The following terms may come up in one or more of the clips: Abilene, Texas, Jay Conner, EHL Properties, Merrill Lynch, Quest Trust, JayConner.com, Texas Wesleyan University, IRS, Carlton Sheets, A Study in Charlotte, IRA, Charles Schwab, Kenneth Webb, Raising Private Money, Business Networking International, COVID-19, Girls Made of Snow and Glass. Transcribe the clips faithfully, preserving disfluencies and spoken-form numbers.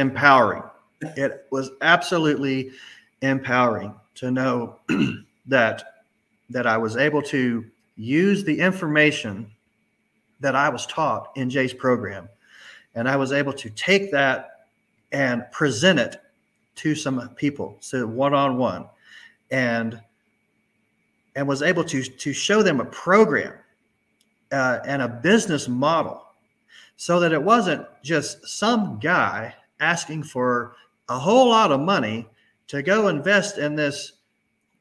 empowering. It was absolutely empowering to know that that I was able to use the information that I was taught in Jay's program. And I was able to take that and present it to some people, so one-on-one, and and was able to, to show them a program uh, and a business model, so that it wasn't just some guy asking for a whole lot of money to go invest in this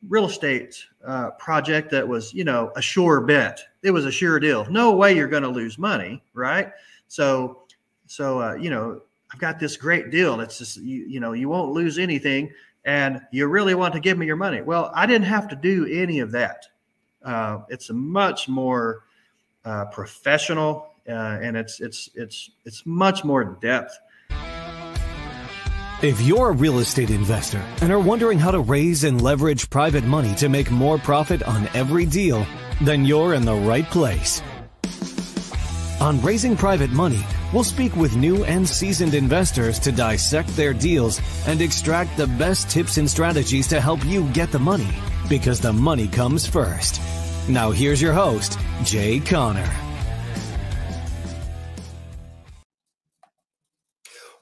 real estate uh, project that was, you know, a sure bet. It was a sure deal. No way you're going to lose money, right? So, so uh, you know, I've got this great deal. It's just, you, you know, you won't lose anything, and you really want to give me your money. Well, I didn't have to do any of that. Uh, it's a much more uh, professional, uh, and it's it's it's it's much more depth. If you're a real estate investor and are wondering how to raise and leverage private money to make more profit on every deal, then you're in the right place. On Raising Private Money, we'll speak with new and seasoned investors to dissect their deals and extract the best tips and strategies to help you get the money, because the money comes first. Now here's your host, Jay Conner.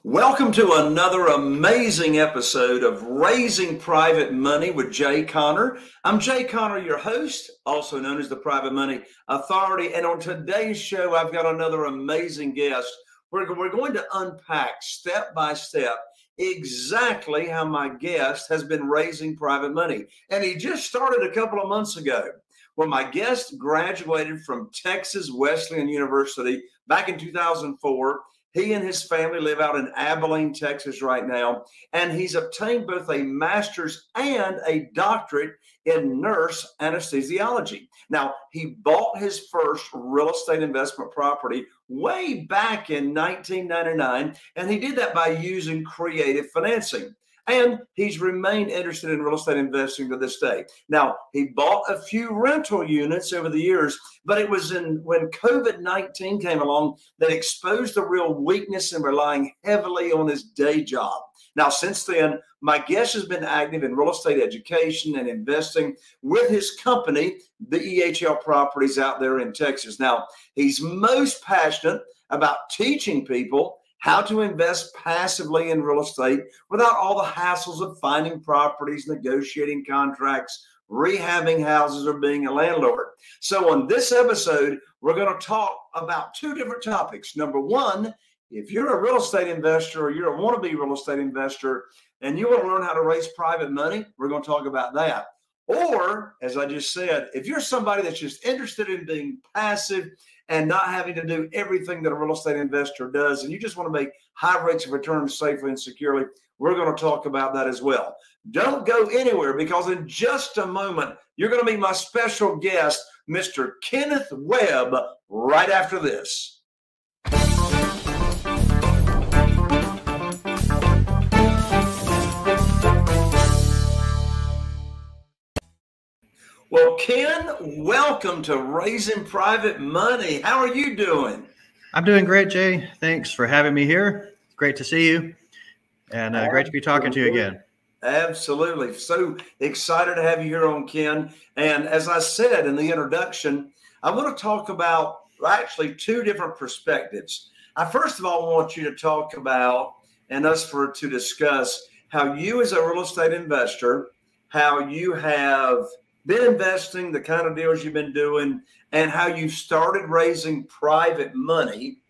Welcome to another amazing episode of Raising Private Money with Jay Conner. I'm Jay Conner, your host, also known as the Private Money Authority. And on today's show, I've got another amazing guest. We're, we're going to unpack step by step exactly how my guest has been raising private money. And he just started a couple of months ago. Well, my guest graduated from Texas Wesleyan University back in two thousand four. He and his family live out in Abilene, Texas right now, and he's obtained both a master's and a doctorate in nurse anesthesiology. Now, he bought his first real estate investment property way back in nineteen ninety-nine, and he did that by using creative financing. And he's remained interested in real estate investing to this day. Now, he bought a few rental units over the years, but it was in when COVID nineteen came along that exposed the real weakness in relying heavily on his day job. Now, since then, my guest has been active in real estate education and investing with his company, the E H L Properties out there in Texas. Now, he's most passionate about teaching people how to invest passively in real estate without all the hassles of finding properties, negotiating contracts, rehabbing houses, or being a landlord. So on this episode, we're going to talk about two different topics. Number one, if you're a real estate investor or you're a wannabe real estate investor and you want to learn how to raise private money, we're going to talk about that. Or, as I just said, if you're somebody that's just interested in being passive and not having to do everything that a real estate investor does, and you just want to make high rates of return safely and securely, we're going to talk about that as well. Don't go anywhere, because in just a moment, you're going to meet my special guest, Mister Kenneth Webb, right after this. Well, Ken, welcome to Raising Private Money. How are you doing? I'm doing great, Jay. Thanks for having me here. It's great to see you, and uh, great to be talking to you again. Absolutely. So excited to have you here on, Ken. And as I said in the introduction, I want to talk about actually two different perspectives. I first of all want you to talk about, and us for to discuss, how you as a real estate investor, how you have been investing, the kind of deals you've been doing, and how you started raising private money.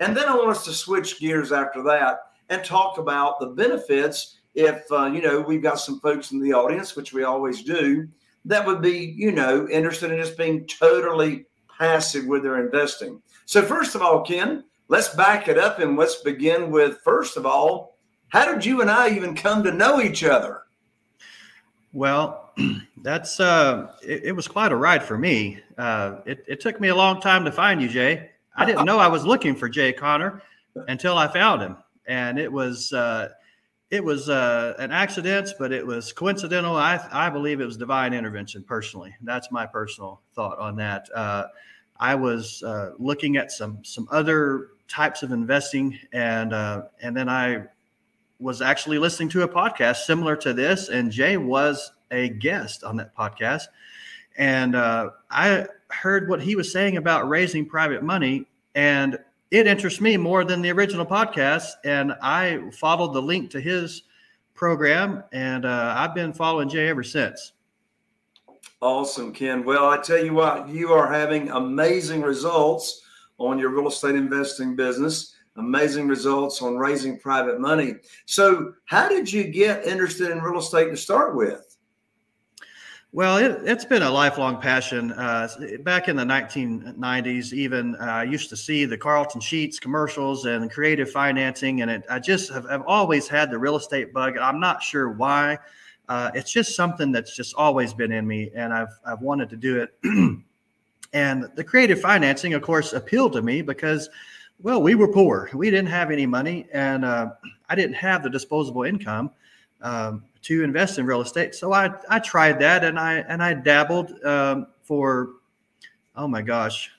And then I want us to switch gears after that and talk about the benefits. If, uh, you know, we've got some folks in the audience, which we always do, that would be, you know, interested in just being totally passive with their investing. So first of all, Ken, let's back it up and let's begin with, first of all, how did you and I even come to know each other? Well, that's uh, it, it was quite a ride for me. Uh, it, it took me a long time to find you, Jay. I didn't know I was looking for Jay Conner until I found him, and it was uh, it was uh, an accident, but it was coincidental. I I believe it was divine intervention. Personally, that's my personal thought on that. Uh, I was uh, looking at some some other types of investing, and uh, and then I was actually listening to a podcast similar to this, and Jay was a guest on that podcast. And uh, I heard what he was saying about raising private money, and it interests me more than the original podcast. And I followed the link to his program, and uh, I've been following Jay ever since. Awesome, Ken. Well, I tell you what, you are having amazing results on your real estate investing business, amazing results on raising private money. So how did you get interested in real estate to start with? Well, it, it's been a lifelong passion. Uh, back in the nineteen nineties, even uh, I used to see the Carlton Sheets commercials and creative financing. And it, I just have I've always had the real estate bug. I'm not sure why. Uh, it's just something that's just always been in me, and I've, I've wanted to do it. And the creative financing, of course, appealed to me because, well, we were poor. We didn't have any money, and uh, I didn't have the disposable income Um, to invest in real estate. So I, I tried that, and I, and I dabbled um, for, oh my gosh,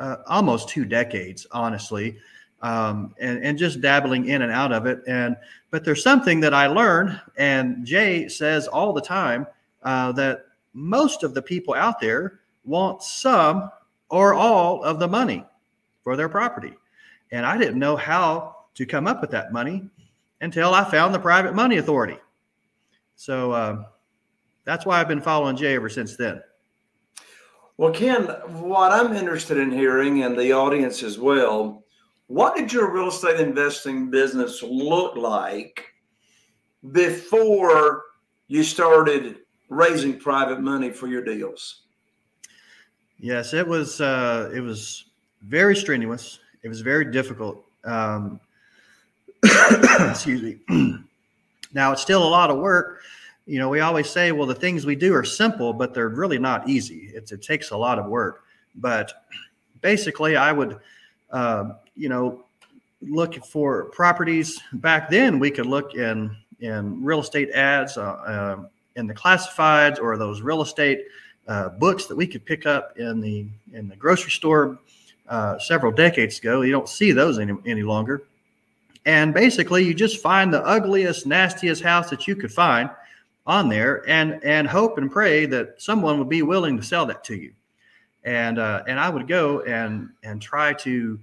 uh, almost two decades, honestly. Um, and, and just dabbling in and out of it. And, but there's something that I learned, and Jay says all the time uh, that most of the people out there want some or all of the money for their property. And I didn't know how to come up with that money until I found the Private Money Authority. So uh, that's why I've been following Jay ever since then. Well, Ken, what I'm interested in hearing, and the audience as well, what did your real estate investing business look like before you started raising private money for your deals? Yes, it was, uh, it was very strenuous. It was very difficult. Um, excuse me. Now, it's still a lot of work. You know, we always say, well, the things we do are simple, but they're really not easy. It's, it takes a lot of work. But basically, I would, uh, you know, look for properties. Back then, we could look in, in real estate ads, uh, uh, in the classifieds, or those real estate uh, books that we could pick up in the, in the grocery store uh, several decades ago. You don't see those any, any longer. And basically, you just find the ugliest, nastiest house that you could find on there, and and hope and pray that someone would be willing to sell that to you. And uh, and I would go and and try to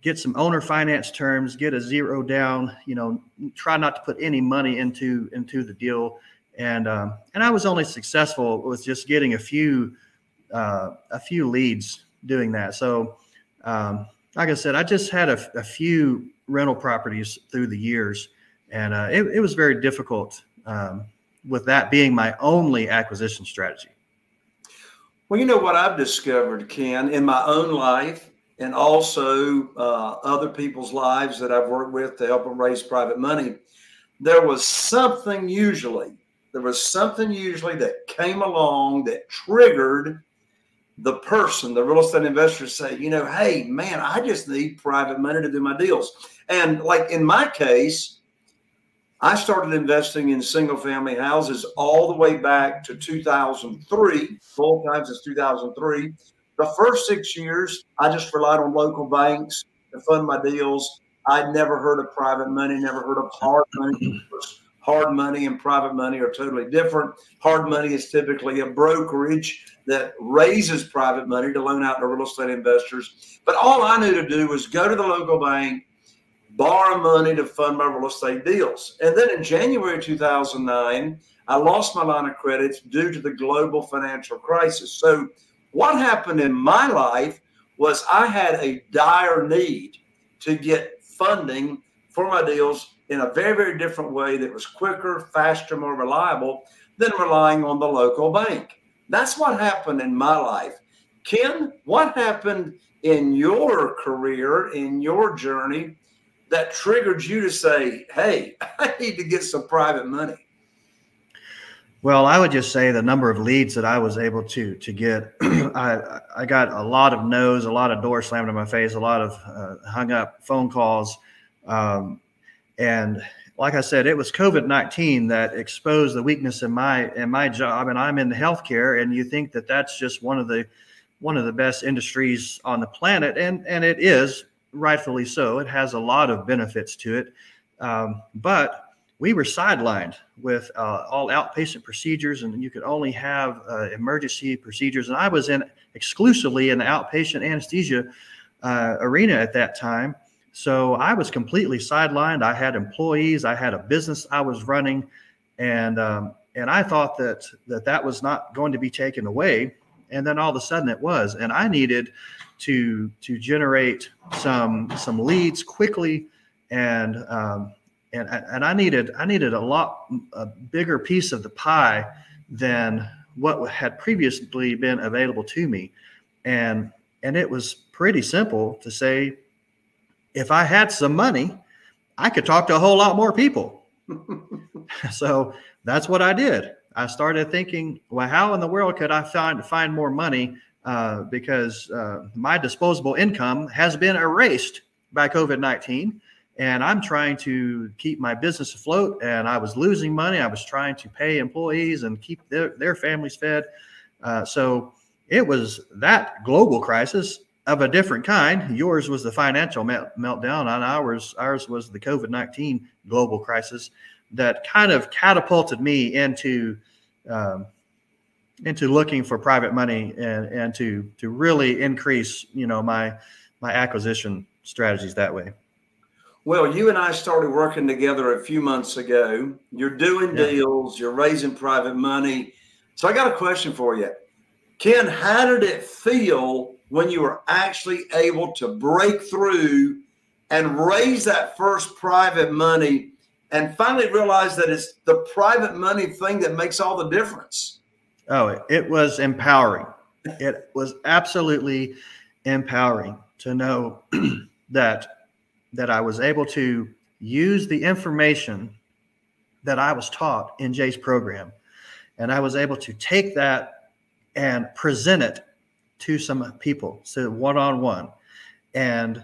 get some owner finance terms, get a zero down. You know, try not to put any money into into the deal. And um, and I was only successful with just getting a few uh, a few leads doing that. So um, like I said, I just had a, a few rental properties through the years. And uh, it, it was very difficult um, with that being my only acquisition strategy. Well, you know what I've discovered, Ken, in my own life, and also uh, other people's lives that I've worked with to help them raise private money, there was something usually, there was something usually that came along that triggered the person, the real estate investor, say, you know, hey, man, I just need private money to do my deals. And like in my case, I started investing in single family houses all the way back to two thousand three, full time since two thousand three. The first six years, I just relied on local banks to fund my deals. I'd never heard of private money, never heard of hard money. Hard money and private money are totally different. Hard money is typically a brokerage that raises private money to loan out to real estate investors. But all I knew to do was go to the local bank, borrow money to fund my real estate deals. And then in January two thousand nine, I lost my line of credit due to the global financial crisis. So what happened in my life was I had a dire need to get funding for my deals in a very, very different way that was quicker, faster, more reliable than relying on the local bank. That's what happened in my life. Ken, what happened in your career, in your journey, that triggered you to say, hey, I need to get some private money? Well, I would just say the number of leads that I was able to to get. I, I got a lot of no's, a lot of doors slammed in my face, a lot of uh, hung up phone calls. Um, And like I said, it was COVID nineteen that exposed the weakness in my in my job, and I'm in healthcare. And you think that that's just one of the one of the best industries on the planet, and and it is, rightfully so. It has a lot of benefits to it, um, but we were sidelined with uh, all outpatient procedures, and you could only have uh, emergency procedures. And I was in exclusively in the outpatient anesthesia uh, arena at that time. So I was completely sidelined. I had employees, I had a business I was running, and um, and I thought that, that that was not going to be taken away. And then all of a sudden it was, and I needed to to generate some some leads quickly, and um, and and I needed I needed a lot a bigger piece of the pie than what had previously been available to me, and and it was pretty simple to say, if I had some money, I could talk to a whole lot more people. So that's what I did. I started thinking, well, how in the world could I find find more money? Uh, because uh, my disposable income has been erased by COVID nineteen, and I'm trying to keep my business afloat, and I was losing money. I was trying to pay employees and keep their, their families fed. Uh, so it was that global crisis of a different kind. Yours was the financial melt meltdown, and ours, ours was the COVID nineteen global crisis that kind of catapulted me into um, into looking for private money, and, and to to really increase, you know, my my acquisition strategies that way. Well, you and I started working together a few months ago. You're doing yeah. deals, you're raising private money. So I got a question for you. Ken, how did it feel when you were actually able to break through and raise that first private money and finally realize that it's the private money thing that makes all the difference? Oh, it was empowering. It was absolutely empowering to know that that I was able to use the information that I was taught in Jay's program. And I was able to take that and present it to some people, so one-on-one, and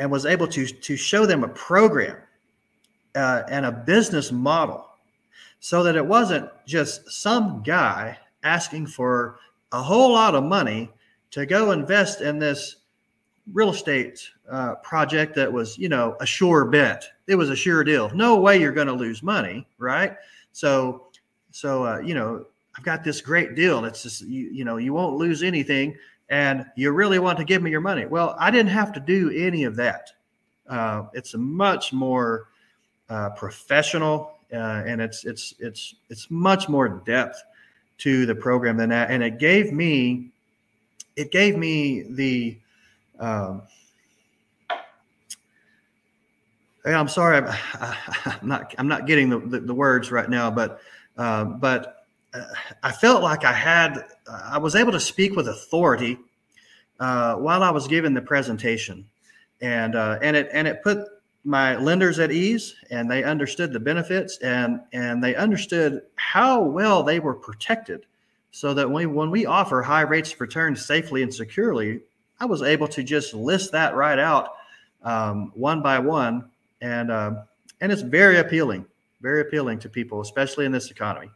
and was able to, to show them a program uh, and a business model, so that it wasn't just some guy asking for a whole lot of money to go invest in this real estate uh, project that was, you know, a sure bet. It was a sure deal. No way you're going to lose money, right? So, so uh, you know, I've got this great deal. It's just, you, you know, you won't lose anything, and you really want to give me your money. Well, I didn't have to do any of that. Uh, it's a much more uh, professional. Uh, and it's it's it's it's much more depth to the program than that, and it gave me it gave me the. Um, I'm sorry, I'm, I'm not I'm not getting the, the, the words right now, but uh, but I felt like I had I was able to speak with authority uh, while I was giving the presentation, and uh, and it and it put my lenders at ease, and they understood the benefits, and and they understood how well they were protected, so that when we, when we offer high rates of return safely and securely, I was able to just list that right out um, one by one, and uh, and it's very appealing, very appealing to people, especially in this economy.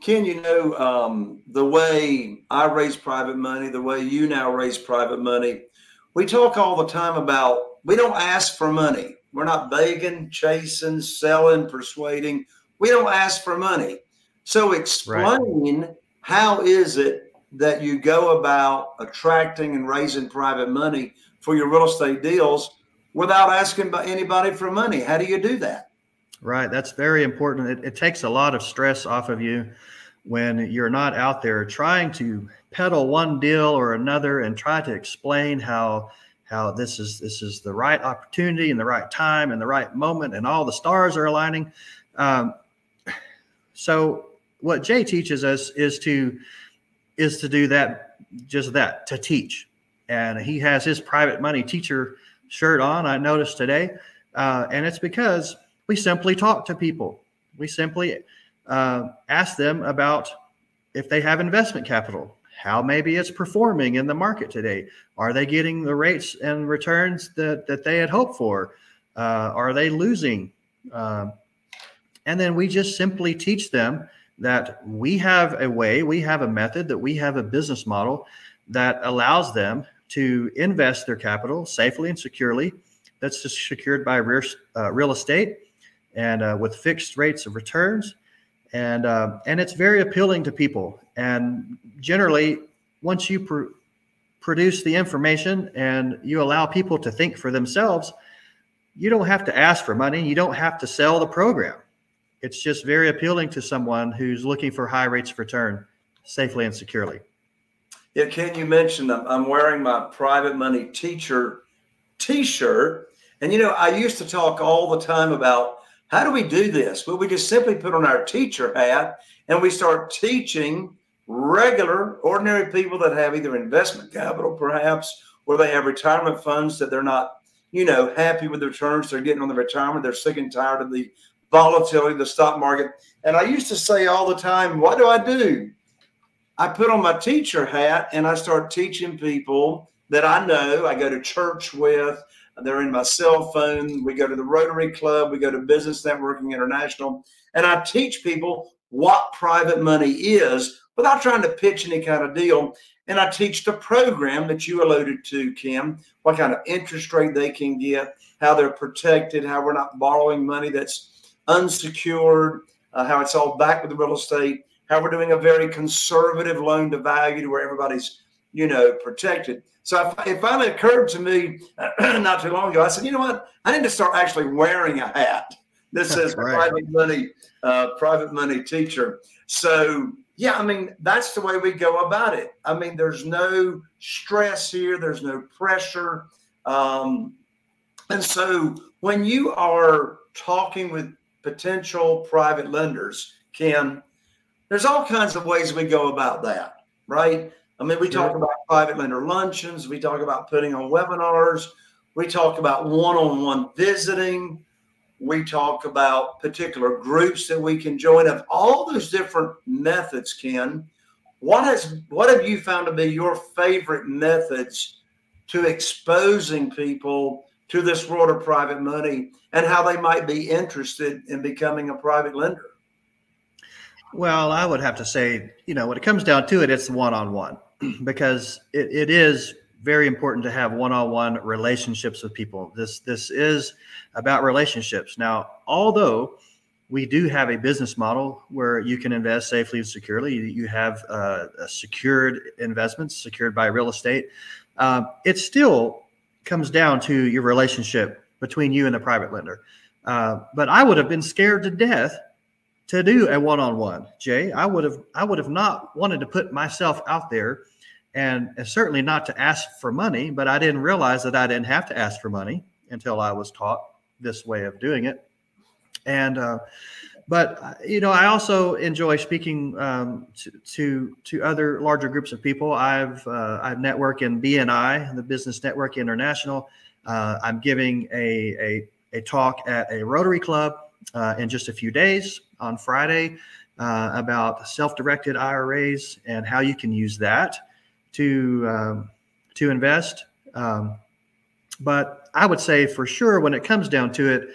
Ken, you know, um, the way I raise private money, the way you now raise private money, we talk all the time about we don't ask for money. We're not begging, chasing, selling, persuading. We don't ask for money. So explain right. how is it that you go about attracting and raising private money for your real estate deals without asking anybody for money? How do you do that? Right. That's very important. It, it takes a lot of stress off of you when you're not out there trying to peddle one deal or another and try to explain how How this is this is the right opportunity and the right time and the right moment, and all the stars are aligning. Um, so what Jay teaches us is to is to do that, just that, to teach. And he has his private money teacher shirt on, I noticed today, uh, and it's because we simply talk to people. We simply uh, ask them about if they have investment capital, how maybe it's performing in the market today. Are they getting the rates and returns that, that they had hoped for? Uh, are they losing? Um, and then we just simply teach them that we have a way, we have a method, that we have a business model that allows them to invest their capital safely and securely. That's just secured by real, uh, real estate. and uh, with fixed rates of returns. And uh, and it's very appealing to people. And generally, once you pr- produce the information and you allow people to think for themselves, you don't have to ask for money. You don't have to sell the program. It's just very appealing to someone who's looking for high rates of return safely and securely. Yeah, Ken, you mentioned I'm, I'm wearing my Private Money Teacher T-shirt. And, you know, I used to talk all the time about, how do we do this? Well, we just simply put on our teacher hat and we start teaching regular, ordinary people that have either investment capital, perhaps, or they have retirement funds that they're not, you know, happy with the returns they're getting on the retirement. They're sick and tired of the volatility of the stock market. And I used to say all the time, what do I do? I put on my teacher hat and I start teaching people that I know, I go to church with, they're in my cell phone, we go to the Rotary Club, we go to Business Networking International, and I teach people what private money is without trying to pitch any kind of deal. And I teach the program that you alluded to, Kim, what kind of interest rate they can get, how they're protected, how we're not borrowing money that's unsecured, uh, how it's all back with the real estate, how we're doing a very conservative loan to value to where everybody's, you know, protected. So it finally occurred to me not too long ago, I said, you know what? I need to start actually wearing a hat that says right. private money, uh, private money teacher. So, yeah, I mean, that's the way we go about it. I mean, there's no stress here. There's no pressure. Um, and so when you are talking with potential private lenders, Ken, there's all kinds of ways we go about that, right? I mean, we talk about private lender luncheons. We talk about putting on webinars. We talk about one-on-one visiting. We talk about particular groups that we can join up. All those different methods, Ken, what has, what have you found to be your favorite methods to exposing people to this world of private money and how they might be interested in becoming a private lender? Well, I would have to say, you know, when it comes down to it, it's one-on-one, because it, it is very important to have one-on-one relationships with people. This this is about relationships. Now, although we do have a business model where you can invest safely and securely, you, you have uh, a secured investments secured by real estate, um, it still comes down to your relationship between you and the private lender. Uh, but I would have been scared to death to do a one-on-one, Jay. I would have, I would have not wanted to put myself out there, and certainly not to ask for money. But I didn't realize that I didn't have to ask for money until I was taught this way of doing it. And, uh, but you know, I also enjoy speaking um, to, to to other larger groups of people. I've uh, I network in B N I, the Business Networking International. Uh, I'm giving a a a talk at a Rotary Club uh, in just a few days. On Friday uh, about self-directed I R As and how you can use that to um, to invest. Um, but I would say for sure, when it comes down to it,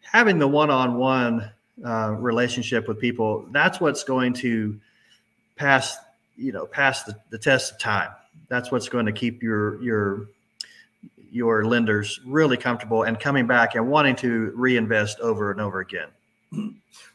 having the one-on-one uh, relationship with people, that's what's going to pass, you know, pass the, the test of time. That's what's going to keep your your your lenders really comfortable and coming back and wanting to reinvest over and over again.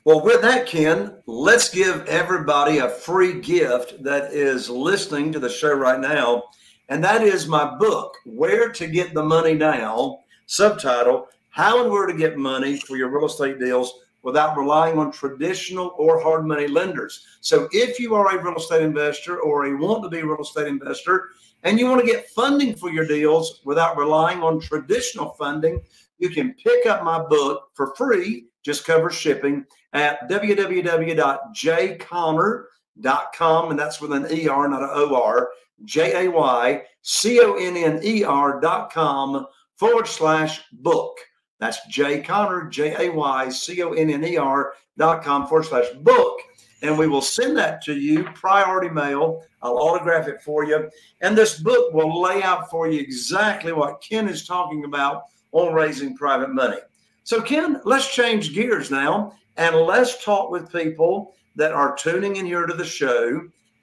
Well, with that, Ken, let's give everybody a free gift that is listening to the show right now. And that is my book, Where to Get the Money Now, subtitle, How and Where to Get Money for Your Real Estate Deals Without Relying on Traditional or Hard Money Lenders. So if you are a real estate investor or a want-to-be real estate investor and you want to get funding for your deals without relying on traditional funding, you can pick up my book for free. Just cover shipping at w w w dot jay conner dot com. And that's with an E R, not an O R, J A Y C O N N E R dot com forward slash book. That's Jay Conner, J A Y C O N N E R dot com forward slash book. And we will send that to you, priority mail. I'll autograph it for you. And this book will lay out for you exactly what Ken is talking about on raising private money. So, Ken, let's change gears now, and let's talk with people that are tuning in here to the show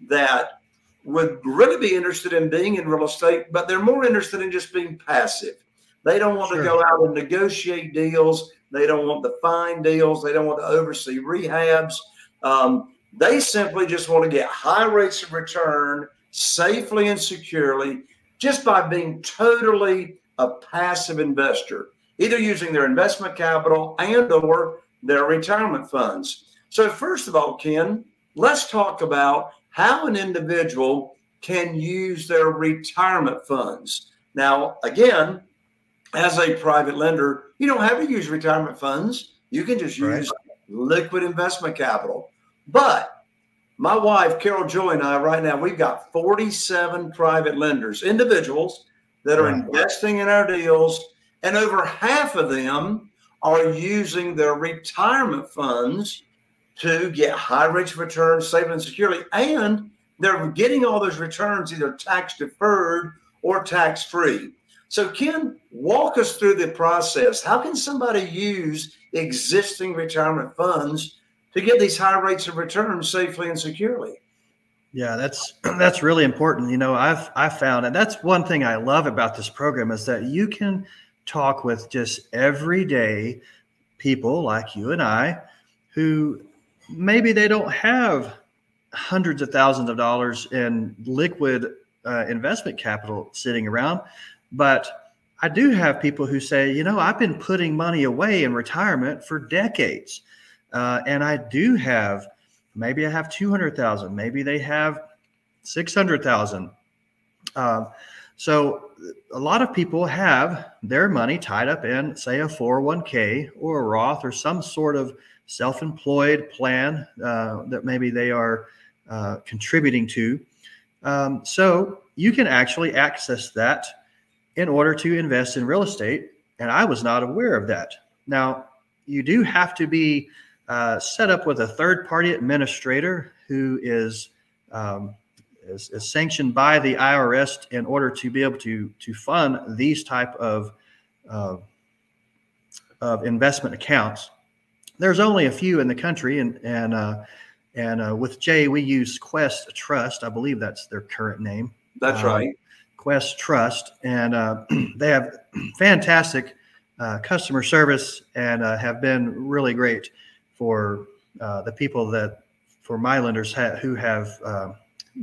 that would really be interested in being in real estate, but they're more interested in just being passive. They don't want sure. to go out and negotiate deals. They don't want the fine deals. They don't want to oversee rehabs. Um, they simply just want to get high rates of return safely and securely just by being totally a passive investor, either using their investment capital and or their retirement funds. So first of all, Ken, let's talk about how an individual can use their retirement funds. Now, again, as a private lender, you don't have to use retirement funds. You can just use right. liquid investment capital. But my wife, Carol Joy, and I right now, we've got forty-seven private lenders, individuals that are right. investing in our deals. And over half of them are using their retirement funds to get high rates of return, safely and securely. And they're getting all those returns either tax deferred or tax free. So Ken, walk us through the process. How can somebody use existing retirement funds to get these high rates of return safely and securely? Yeah, that's that's really important. You know, I've I found, and that's one thing I love about this program, is that you can talk with just everyday people like you and I who maybe they don't have hundreds of thousands of dollars in liquid uh, investment capital sitting around. But I do have people who say, you know, I've been putting money away in retirement for decades. Uh, and I do have, maybe I have two hundred thousand, maybe they have six hundred thousand. Um, so a lot of people have their money tied up in, say, a four oh one k or a Roth or some sort of self-employed plan uh, that maybe they are uh, contributing to. Um, so you can actually access that in order to invest in real estate. And I was not aware of that. Now, you do have to be uh, set up with a third-party administrator who is, um, is, is sanctioned by the I R S in order to be able to, to fund these type of, uh, of investment accounts. There's only a few in the country, and and uh, and uh, with Jay, we use Quest Trust. I believe that's their current name. That's uh, right. Quest Trust, and uh, they have fantastic uh, customer service and uh, have been really great for uh, the people that, for my lenders ha- who have uh,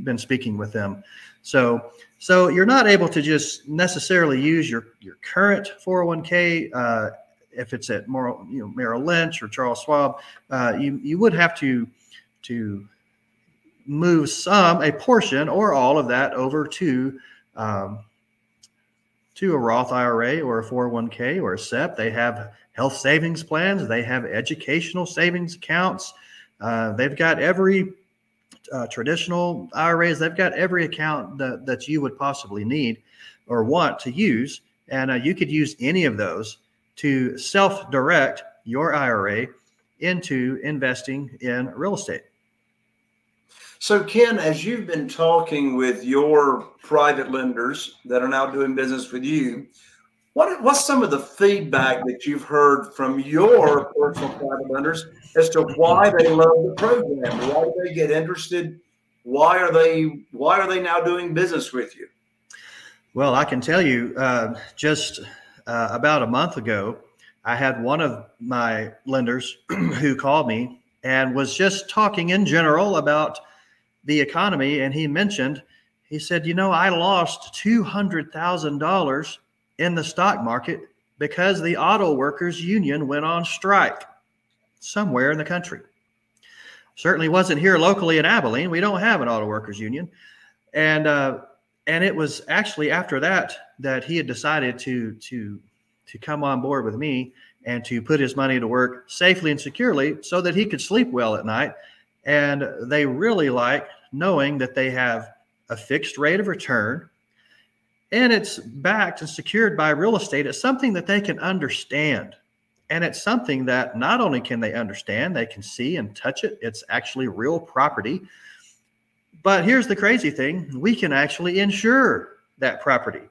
been speaking with them. So, so you're not able to just necessarily use your, your current four oh one k uh, if it's at Merrill, you know, Merrill Lynch or Charles Schwab. Uh, you, you would have to, to move some, a portion or all of that over to Um, to a Roth I R A or a four oh one k or a S E P. They have health savings plans. They have educational savings accounts. Uh, they've got every uh, traditional I R As. They've got every account that, that you would possibly need or want to use. And uh, you could use any of those to self-direct your I R A into investing in real estate. So, Ken, as you've been talking with your private lenders that are now doing business with you, what, what's some of the feedback that you've heard from your personal private lenders as to why they love the program? Why do they get interested? Why are they why are they now doing business with you? Well, I can tell you uh, just uh, about a month ago, I had one of my lenders who called me and was just talking in general about the economy. And he mentioned, he said, you know, I lost two hundred thousand dollars in the stock market because the auto workers union went on strike somewhere in the country. Certainly wasn't here locally in Abilene. We don't have an auto workers union. And, uh, and it was actually after that, that he had decided to, to, to come on board with me and to put his money to work safely and securely so that he could sleep well at night. And they really like knowing that they have a fixed rate of return and it's backed and secured by real estate. It's something that they can understand. And it's something that not only can they understand, they can see and touch it. It's actually real property. But here's the crazy thing. We can actually insure that property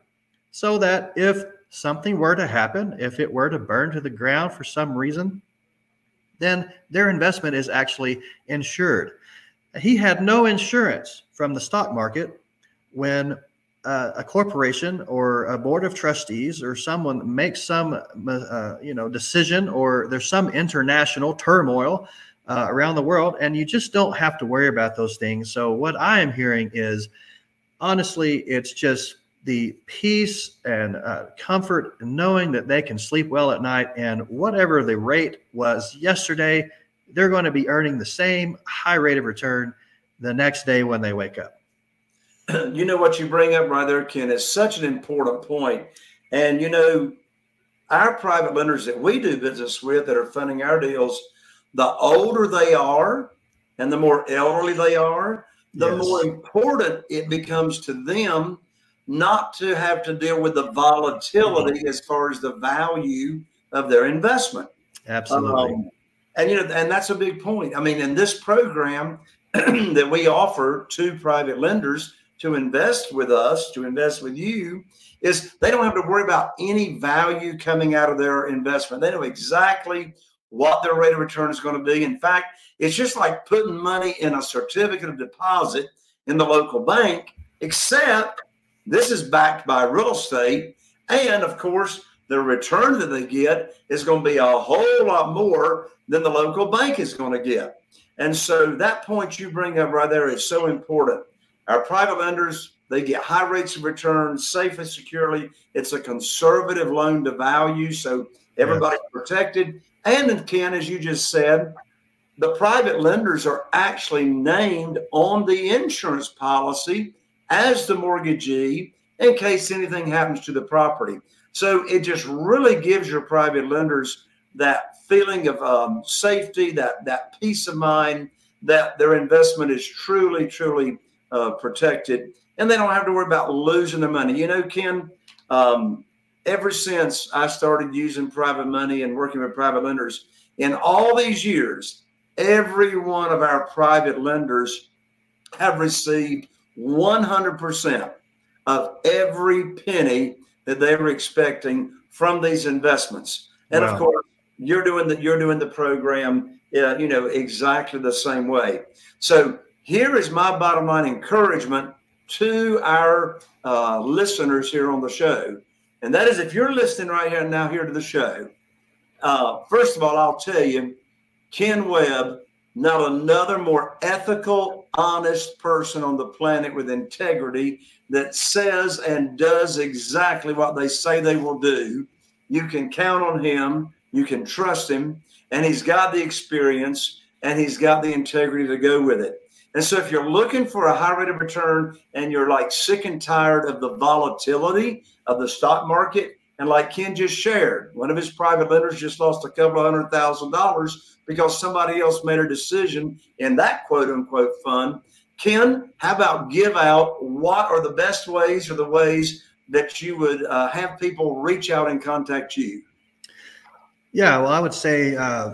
so that if something were to happen, if it were to burn to the ground for some reason, then their investment is actually insured. He had no insurance from the stock market when uh, a corporation or a board of trustees or someone makes some, uh, you know, decision, or there's some international turmoil uh, around the world, and you just don't have to worry about those things. So what I am hearing is, honestly, it's just the peace and uh, comfort in knowing that they can sleep well at night, and whatever the rate was yesterday, they're going to be earning the same high rate of return the next day when they wake up. You know what you bring up right there, Ken, is such an important point. And, you know, our private lenders that we do business with that are funding our deals, the older they are and the more elderly they are, the yes. more important it becomes to them not to have to deal with the volatility mm-hmm. as far as the value of their investment. Absolutely. Um, and, you know, and that's a big point. I mean, in this program that we offer to private lenders to invest with us, to invest with you, is they don't have to worry about any value coming out of their investment. They know exactly what their rate of return is going to be. In fact, it's just like putting money in a certificate of deposit in the local bank, except this is backed by real estate. And of course, the return that they get is going to be a whole lot more than the local bank is going to get. And so that point you bring up right there is so important. Our private lenders, they get high rates of return, safe and securely. It's a conservative loan to value, so everybody's yeah. protected. And Ken, as you just said, the private lenders are actually named on the insurance policy as the mortgagee in case anything happens to the property. So it just really gives your private lenders that feeling of um, safety, that, that peace of mind, that their investment is truly, truly Uh, protected, and they don't have to worry about losing their money. You know, Ken, um, ever since I started using private money and working with private lenders, in all these years, every one of our private lenders have received one hundred percent of every penny that they were expecting from these investments. And wow. of course, you're doing the, you're doing the program, uh, you know, exactly the same way. So here is my bottom line encouragement to our uh, listeners here on the show. And that is, if you're listening right here now here to the show, uh, first of all, I'll tell you, Ken Webb, not another more ethical, honest person on the planet with integrity that says and does exactly what they say they will do. You can count on him. You can trust him. And he's got the experience, and he's got the integrity to go with it. And so if you're looking for a high rate of return and you're like sick and tired of the volatility of the stock market, and like Ken just shared, one of his private lenders just lost a couple of hundred thousand dollars because somebody else made a decision in that quote unquote fund. Ken, how about give out what are the best ways or the ways that you would uh, have people reach out and contact you? Yeah, well, I would say, uh,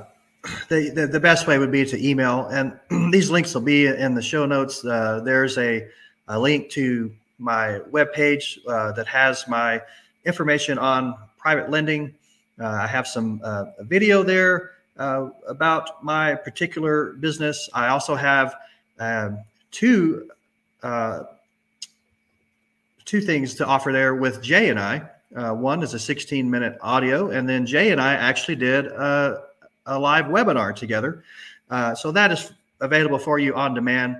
The, the, the best way would be to email, and these links will be in the show notes. Uh, there's a, a link to my webpage uh, that has my information on private lending. Uh, I have some uh, a video there uh, about my particular business. I also have um, two uh, two things to offer there with Jay and I. Uh, one is a sixteen minute audio, and then Jay and I actually did a a live webinar together. Uh, so that is available for you on demand.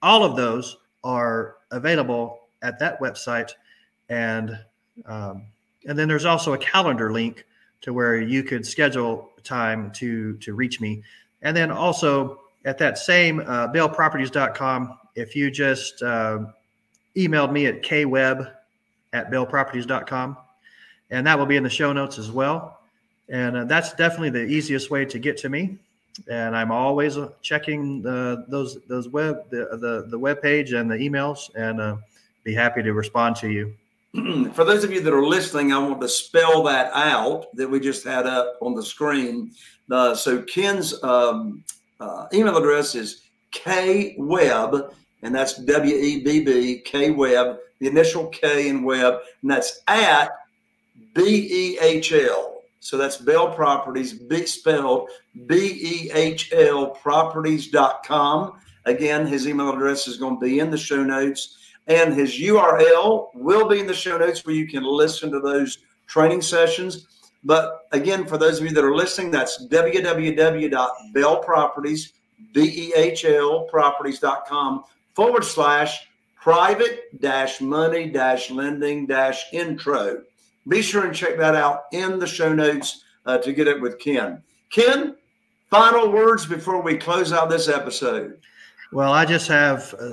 All of those are available at that website. And, um, and then there's also a calendar link to where you could schedule time to, to reach me. And then also at that same uh, bill properties dot com, if you just uh, emailed me at k webb at bill properties dot com, and that will be in the show notes as well. And uh, that's definitely the easiest way to get to me. And I'm always uh, checking uh, those those web the the, the web page and the emails, and uh, be happy to respond to you. For those of you that are listening, I want to spell that out that we just had up on the screen. Uh, so Ken's um, uh, email address is k webb, and that's W E B B, k webb, the initial K in Webb, and that's at B E H L. So that's Bell Properties, big spelled B E H L properties dot com. Again, his email address is going to be in the show notes. and his U R L will be in the show notes where you can listen to those training sessions. But again, for those of you that are listening, that's w w w dot bell properties dot com forward slash private dash money dash lending dash intro. Be sure and check that out in the show notes uh, to get it with Ken. Ken, final words before we close out this episode. Well, I just have, uh,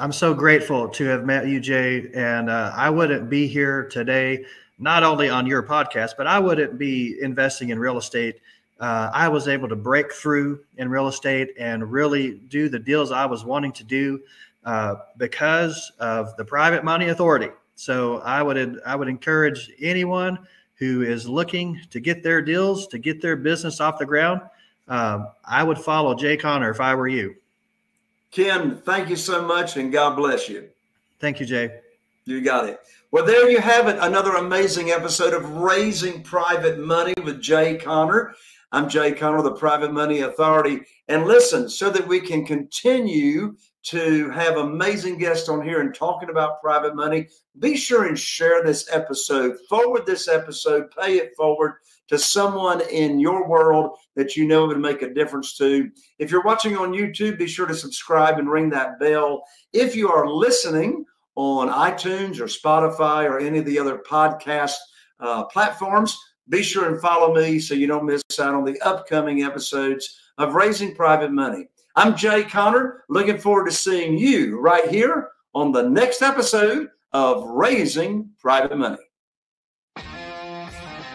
I'm so grateful to have met you, Jay, and uh, I wouldn't be here today, not only on your podcast, but I wouldn't be investing in real estate. Uh, I was able to break through in real estate and really do the deals I was wanting to do uh, because of the private money authority. So I would, I would encourage anyone who is looking to get their deals, to get their business off the ground. Um, I would follow Jay Conner if I were you. Ken, thank you so much, and God bless you. Thank you, Jay. You got it. Well, there you have it, another amazing episode of Raising Private Money with Jay Conner. I'm Jay Conner, the Private Money Authority. And listen, so that we can continue to have amazing guests on here and talking about private money, be sure and share this episode, forward this episode, pay it forward to someone in your world that you know would make a difference to. If you're watching on YouTube, be sure to subscribe and ring that bell. If you are listening on iTunes or Spotify or any of the other podcast uh, platforms, be sure and follow me so you don't miss out on the upcoming episodes of Raising Private Money. I'm Jay Conner, looking forward to seeing you right here on the next episode of Raising Private Money.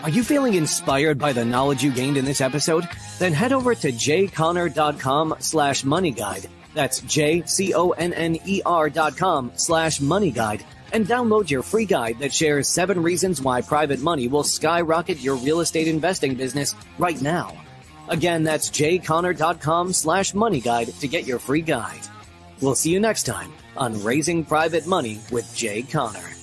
Are you feeling inspired by the knowledge you gained in this episode? Then head over to JayConner.com slash money guide. That's J-C-O-N-N-E-R.com slash money guide. And download your free guide that shares seven reasons why private money will skyrocket your real estate investing business right now. Again, that's jayconner.com slash money guide to get your free guide. We'll see you next time on Raising Private Money with Jay Conner.